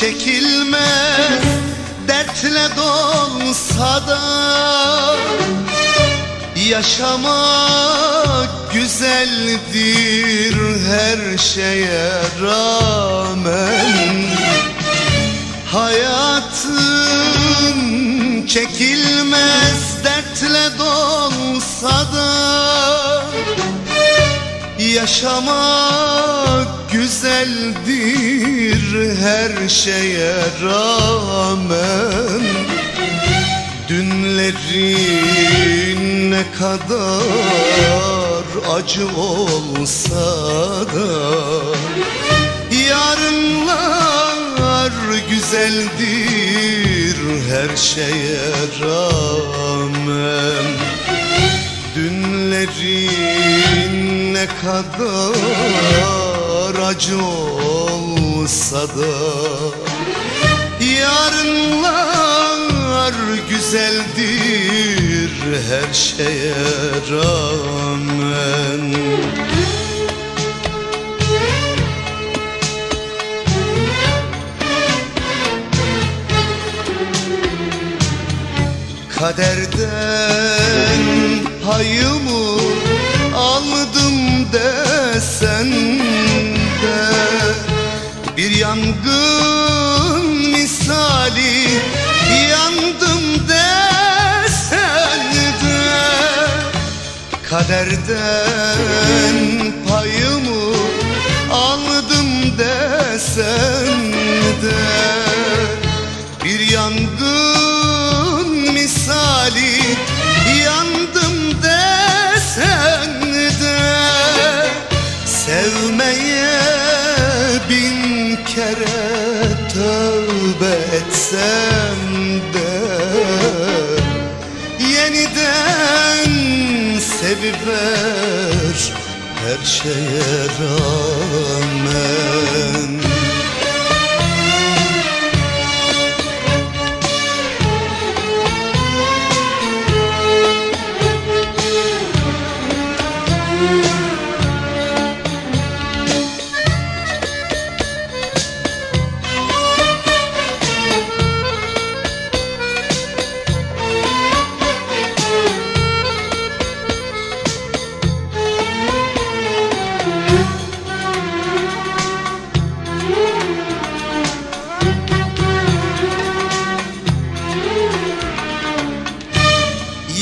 Çekilme dertle dolsa da, yaşamak güzeldir her şeye rağmen. Hayatın çekilmez dertle dolsa da, yaşamak güzeldir her şeye rağmen. Dünlerin ne kadar acı olsa da, yarınlar güzeldir her şeye rağmen. Dünlerin ne kadar acı olsa da, yarınlar güzeldir her şeye rağmen. Kaderden payımı aldım desen de, bir yangın misali yandım desen de, kaderden payımı aldım desen de, bir yangın misali yandım desen de, sevmeye bin kere tövbe etsem de, yeniden seviver her şeye rağmen.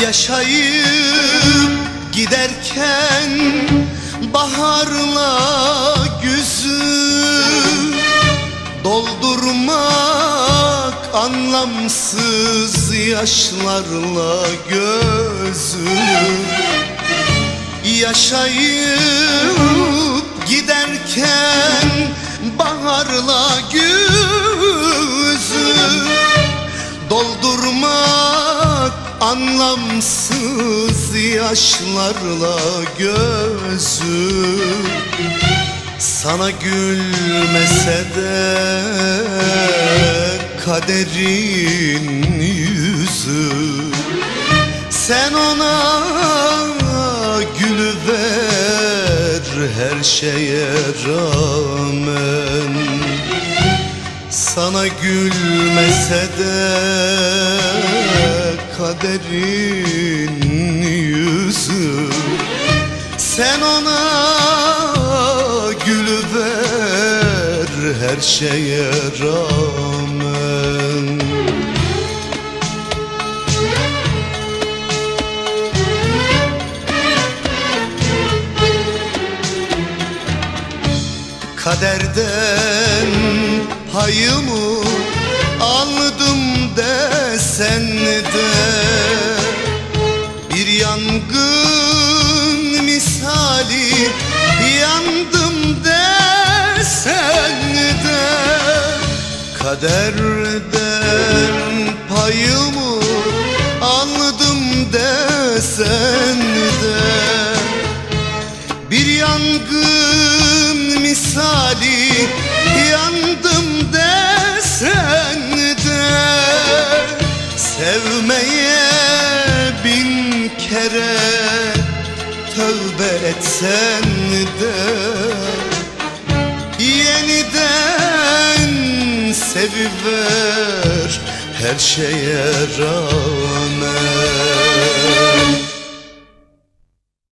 Yaşayıp giderken baharla güzü doldurmak anlamsız yaşlarla gözü. Yaşayıp giderken baharla güzü doldurmak anlamsız yaşlarla gözü. Sana gülmese de kaderin yüzü, sen ona gülüver her şeye rağmen. Sana gülmese de kaderin yüzü, sen ona gülüver her şeye rağmen. Kaderden payımı aldım desen de, bir yangın misali yandım desen de, kaderden payımı aldım desen de, bir yangın misali yandım desen de, sevmeye bin kere tövbe etsen de, yeniden sev her şeye rağmen.